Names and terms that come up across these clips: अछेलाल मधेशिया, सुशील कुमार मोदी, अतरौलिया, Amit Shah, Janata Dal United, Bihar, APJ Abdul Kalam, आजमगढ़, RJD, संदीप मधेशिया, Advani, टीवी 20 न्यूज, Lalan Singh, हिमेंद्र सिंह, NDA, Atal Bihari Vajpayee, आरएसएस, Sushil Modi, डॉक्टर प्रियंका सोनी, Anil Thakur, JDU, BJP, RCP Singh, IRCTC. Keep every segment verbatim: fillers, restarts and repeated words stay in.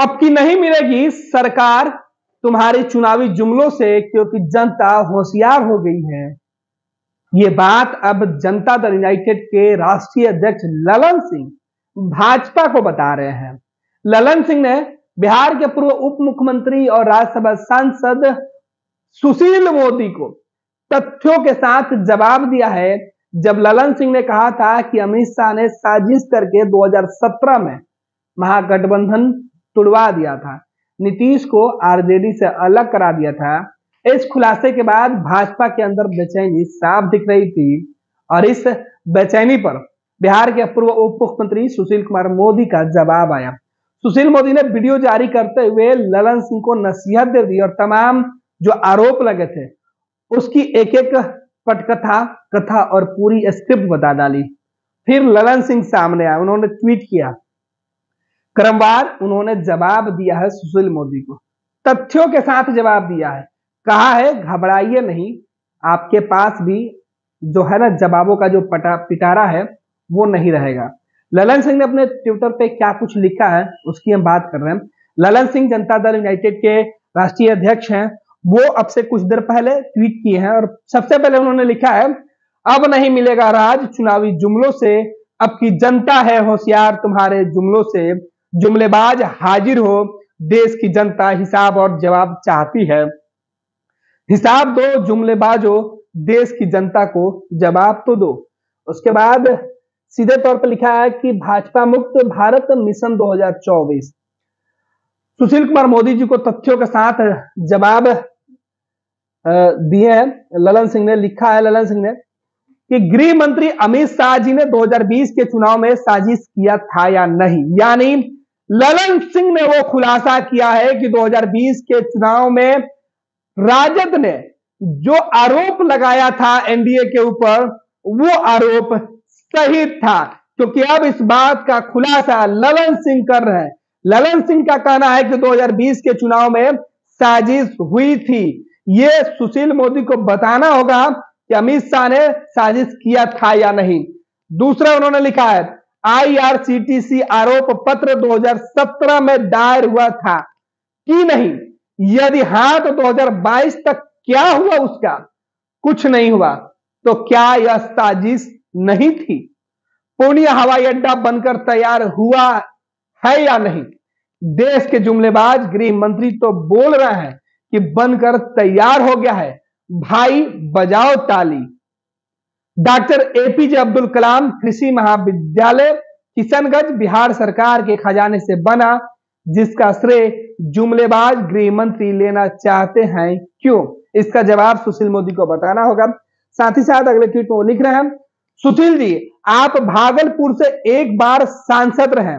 अब की नहीं मिलेगी सरकार तुम्हारे चुनावी जुमलों से, क्योंकि जनता होशियार हो गई है। ये बात अब जनता दल यूनाइटेड के राष्ट्रीय अध्यक्ष ललन सिंह भाजपा को बता रहे हैं। ललन सिंह ने बिहार के पूर्व उप मुख्यमंत्री और राज्यसभा सांसद सुशील मोदी को तथ्यों के साथ जवाब दिया है, जब ललन सिंह ने कहा था कि अमित शाह ने साजिश करके दो हज़ार सत्रह में महागठबंधन तुड़वा दिया था, नीतीश को आरजेडी से अलग करा दिया था। इस खुलासे के बाद भाजपा के अंदर बेचैनी साफ दिख रही थी और इस बेचैनी पर बिहार के पूर्व उप मुख्यमंत्री सुशील कुमार मोदी का जवाब आया। सुशील मोदी ने वीडियो जारी करते हुए ललन सिंह को नसीहत दे दी और तमाम जो आरोप लगे थे उसकी एक एक पटकथा कथा और पूरी स्क्रिप्ट बता डाली। फिर ललन सिंह सामने आए, उन्होंने ट्वीट किया, क्रमवार उन्होंने जवाब दिया है सुशील मोदी को, तथ्यों के साथ जवाब दिया है, कहा है घबराइए नहीं, आपके पास भी जो है ना जवाबों का जो पटा पिटारा है वो नहीं रहेगा। ललन सिंह ने अपने ट्विटर पे क्या कुछ लिखा है उसकी हम बात कर रहे हैं। ललन सिंह जनता दल यूनाइटेड के राष्ट्रीय अध्यक्ष हैं, वो अब से कुछ देर पहले ट्वीट किए हैं और सबसे पहले उन्होंने लिखा है, अब नहीं मिलेगा राज चुनावी जुमलों से, अब की जनता है होशियार तुम्हारे जुमलों से, जुमलेबाज हाजिर हो, देश की जनता हिसाब और जवाब चाहती है, हिसाब दो जुमलेबाजो, देश की जनता को जवाब तो दो। उसके बाद सीधे तौर पर लिखा है कि भाजपा मुक्त भारत मिशन दो हज़ार चौबीस। सुशील कुमार मोदी जी को तथ्यों के साथ जवाब दिए हैं। ललन सिंह ने लिखा है, ललन सिंह ने कि गृह मंत्री अमित शाह जी ने दो हज़ार बीस के चुनाव में साजिश किया था या नहीं, यानी ललन सिंह ने वो खुलासा किया है कि दो हज़ार बीस के चुनाव में राजद ने जो आरोप लगाया था एनडीए के ऊपर वो आरोप सही था, क्योंकि अब इस बात का खुलासा ललन सिंह कर रहे हैं। ललन सिंह का कहना है कि दो हज़ार बीस के चुनाव में साजिश हुई थी। ये सुशील मोदी को बताना होगा कि अमित शाह ने साजिश किया था या नहीं। दूसरा उन्होंने लिखा है, आईआरसीटीसी आरोप पत्र दो हज़ार सत्रह में दायर हुआ था कि नहीं, यदि हां तो दो हज़ार बाईस तक क्या हुआ उसका, कुछ नहीं हुआ, तो क्या यह साजिश नहीं थी, पूर्णिया हवाई अड्डा बनकर तैयार हुआ है या नहीं। देश के जुमलेबाज गृह मंत्री तो बोल रहे हैं कि बनकर तैयार हो गया है, भाई बजाओ ताली। डॉक्टर एपीजे अब्दुल कलाम कृषि महाविद्यालय किशनगंज बिहार सरकार के खजाने से बना, जिसका श्रेय जुमलेबाज गृह मंत्री लेना चाहते हैं, क्यों? इसका जवाब सुशील मोदी को बताना होगा। साथ ही साथ अगले ट्वीट में वो लिख रहे हैं, सुशील जी आप भागलपुर से एक बार सांसद रहे,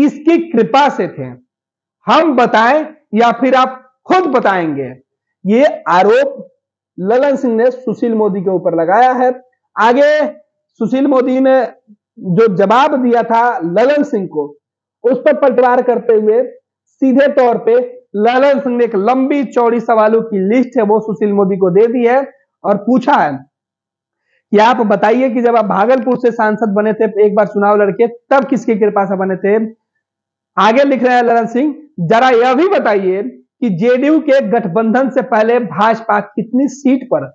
किसकी कृपा से थे, हम बताएं या फिर आप खुद बताएंगे। ये आरोप ललन सिंह ने सुशील मोदी के ऊपर लगाया है। आगे सुशील मोदी ने जो जवाब दिया था ललन सिंह को उस पर पलटवार करते हुए सीधे तौर पे ललन सिंह ने एक लंबी चौड़ी सवालों की लिस्ट है वो सुशील मोदी को दे दी है और पूछा है कि आप बताइए कि जब आप भागलपुर से सांसद बने थे, एक बार चुनाव लड़के, तब किसकी कृपा से बने थे। आगे लिख रहे हैं ललन सिंह, जरा यह भी बताइए कि जेडीयू के गठबंधन से पहले भाजपा कितनी सीट पर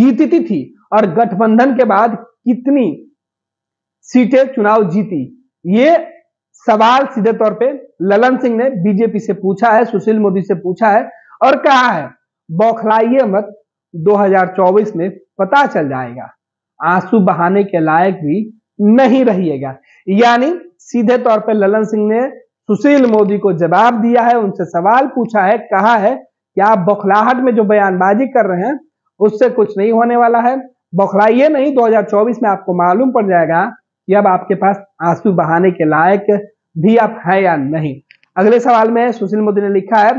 जीतती थी और गठबंधन के बाद कितनी सीटें चुनाव जीती। ये सवाल सीधे तौर पे ललन सिंह ने बीजेपी से पूछा है, सुशील मोदी से पूछा है और कहा है बौखलाइए मत, दो हज़ार चौबीस में पता चल जाएगा, आंसू बहाने के लायक भी नहीं रहिएगा। यानी सीधे तौर पे ललन सिंह ने सुशील मोदी को जवाब दिया है, उनसे सवाल पूछा है, कहा है कि आप बौखलाहट में जो बयानबाजी कर रहे हैं उससे कुछ नहीं होने वाला है, बौखलाइए नहीं, दो हज़ार चौबीस में आपको मालूम पड़ जाएगा कि अब आपके पास आंसू बहाने के लायक भी आप हैं या नहीं। अगले सवाल में सुशील मोदी ने लिखा है,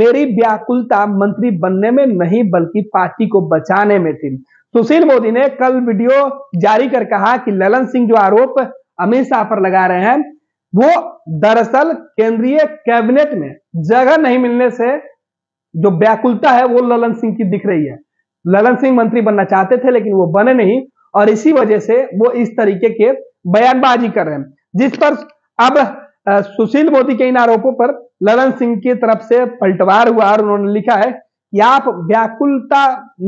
मेरी व्याकुलता मंत्री बनने में नहीं बल्कि पार्टी को बचाने में थी। सुशील मोदी ने कल वीडियो जारी कर कहा कि ललन सिंह जो आरोप अमित शाह पर लगा रहे हैं वो दरअसल केंद्रीय कैबिनेट में जगह नहीं मिलने से जो व्याकुलता है वो ललन सिंह की दिख रही है। ललन सिंह मंत्री बनना चाहते थे लेकिन वो बने नहीं और इसी वजह से वो इस तरीके के बयानबाजी कर रहे हैं, जिस पर अब सुशील मोदी के इन आरोपों पर ललन सिंह की तरफ से पलटवार हुआ और उन्होंने लिखा है कि आप व्याकुलता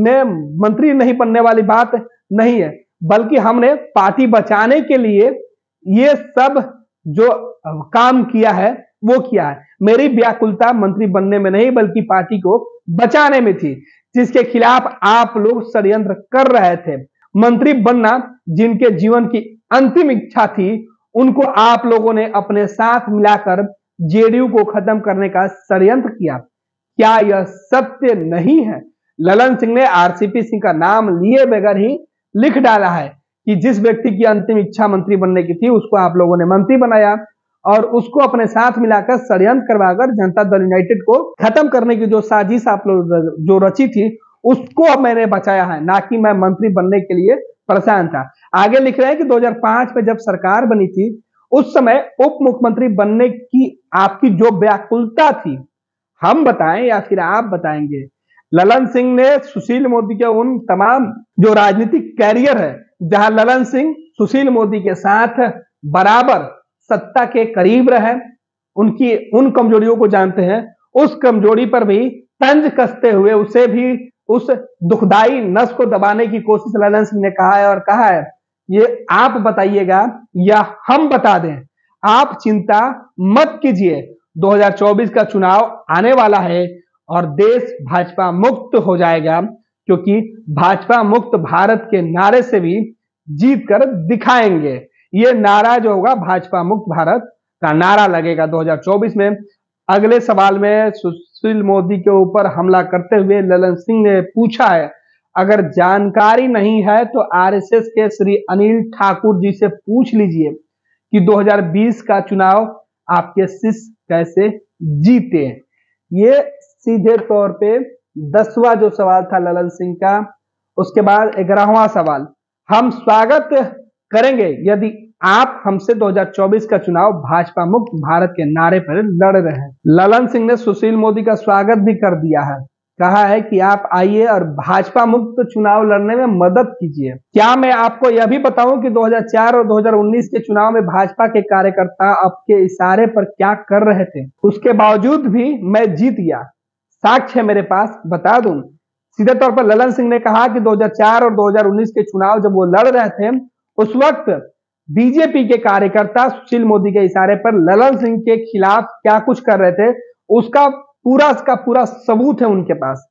में मंत्री नहीं बनने वाली बात नहीं है, बल्कि हमने पार्टी बचाने के लिए ये सब जो काम किया है वो किया है। मेरी व्याकुलता मंत्री बनने में नहीं बल्कि पार्टी को बचाने में थी, जिसके खिलाफ आप लोग षड्यंत्र कर रहे थे। मंत्री बनना जिनके जीवन की अंतिम इच्छा थी, उनको आप लोगों ने अपने साथ मिलाकर जेडीयू को खत्म करने का षड्यंत्र किया। क्या यह सत्य नहीं है? ललन सिंह ने आरसीपी सिंह का नाम लिए बगैर ही लिख डाला है कि जिस व्यक्ति की अंतिम इच्छा मंत्री बनने की थी उसको आप लोगों ने मंत्री बनाया और उसको अपने साथ मिलाकर षड्यंत्र करवाकर जनता दल यूनाइटेड को खत्म करने की जो साजिश आप लोग जो रची थी उसको मैंने बचाया है, ना कि मैं मंत्री बनने के लिए परेशान था। आगे लिख रहे हैं कि दो हज़ार पाँच में जब सरकार बनी थी उस समय उप मुख्यमंत्री बनने की आपकी जो व्याकुलता थी, हम बताएं या फिर आप बताएंगे? ललन सिंह ने सुशील मोदी के उन तमाम जो राजनीतिक कैरियर है जहां ललन सिंह सुशील मोदी के साथ बराबर सत्ता के करीब रहे, उनकी उन कमजोरियों को जानते हैं, उस कमजोरी पर भी तंज कसते हुए उसे भी उस दुखदाई नस को दबाने की कोशिश ललन सिंह ने कहा है और कहा है ये आप बताइएगा या हम बता दें। आप चिंता मत कीजिए, दो हज़ार चौबीस का चुनाव आने वाला है और देश भाजपा मुक्त हो जाएगा, क्योंकि भाजपा मुक्त भारत के नारे से भी जीत कर दिखाएंगे। ये नारा जो होगा भाजपा मुक्त भारत का नारा लगेगा दो हज़ार चौबीस में। अगले सवाल में सुशील मोदी के ऊपर हमला करते हुए ललन सिंह ने पूछा है, अगर जानकारी नहीं है तो आरएसएस के श्री अनिल ठाकुर जी से पूछ लीजिए कि दो हज़ार बीस का चुनाव आपके शिष्य कैसे जीते। ये सीधे तौर पे दसवां जो सवाल था ललन सिंह का। उसके बाद ग्यारहवां सवाल, हम स्वागत करेंगे यदि आप हमसे दो हज़ार चौबीस का चुनाव भाजपा मुक्त भारत के नारे पर लड़ रहे हैं। ललन सिंह ने सुशील मोदी का स्वागत भी कर दिया है, कहा है कि आप आइए और भाजपा मुक्त चुनाव लड़ने में मदद कीजिए। क्या मैं आपको यह भी बताऊं कि दो हज़ार चार और दो हज़ार उन्नीस के चुनाव में भाजपा के कार्यकर्ता आपके इशारे पर क्या कर रहे थे, उसके बावजूद भी मैं जीत गया, साक्ष्य मेरे पास, बता दूं। सीधे तौर पर ललन सिंह ने कहा कि दो हज़ार चार और दो हज़ार उन्नीस के चुनाव जब वो लड़ रहे थे उस वक्त बीजेपी के कार्यकर्ता सुशील मोदी के इशारे पर ललन सिंह के खिलाफ क्या कुछ कर रहे थे उसका पूरा इसका पूरा सबूत है उनके पास।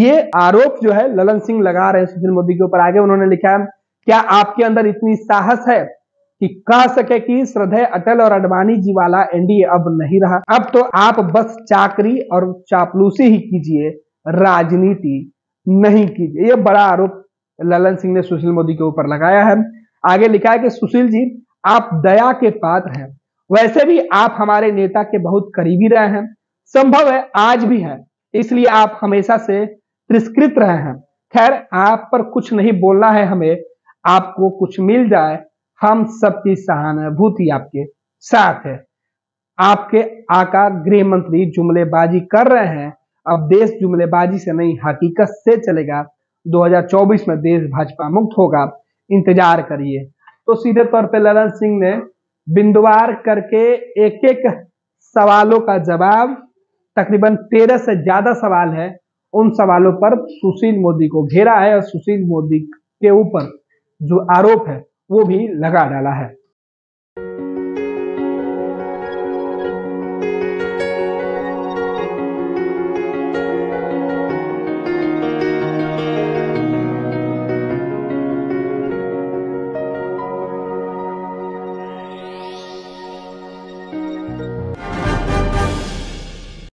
ये आरोप जो है ललन सिंह लगा रहे हैं सुशील मोदी के ऊपर। आगे उन्होंने लिखा है, क्या आपके अंदर इतनी साहस है कि कह सके कि श्रद्धेय अटल और अडवाणी जी वाला एनडीए अब नहीं रहा, अब तो आप बस चाकरी और चापलूसी ही कीजिए, राजनीति नहीं कीजिए। ये बड़ा आरोप ललन सिंह ने सुशील मोदी के ऊपर लगाया है। आगे लिखा है कि सुशील जी आप दया के पात्र हैं, वैसे भी आप हमारे नेता के बहुत करीबी रहे हैं, संभव है आज भी हैं, इसलिए आप हमेशा से तिरस्कृत रहे हैं। खैर आप पर कुछ नहीं बोलना है हमें, आपको कुछ मिल जाए हम सबकी सहानुभूति आपके साथ है। आपके आका गृह मंत्री जुमलेबाजी कर रहे हैं, अब देश जुमलेबाजी से नहीं हकीकत से चलेगा, दो हज़ार चौबीस में देश भाजपा मुक्त होगा, इंतजार करिए। तो सीधे तौर पे ललन सिंह ने बिंदुवार करके एक एक सवालों का जवाब, तकरीबन तेरह से ज्यादा सवाल है, उन सवालों पर सुशील मोदी को घेरा है और सुशील मोदी के ऊपर जो आरोप है वो भी लगा डाला है।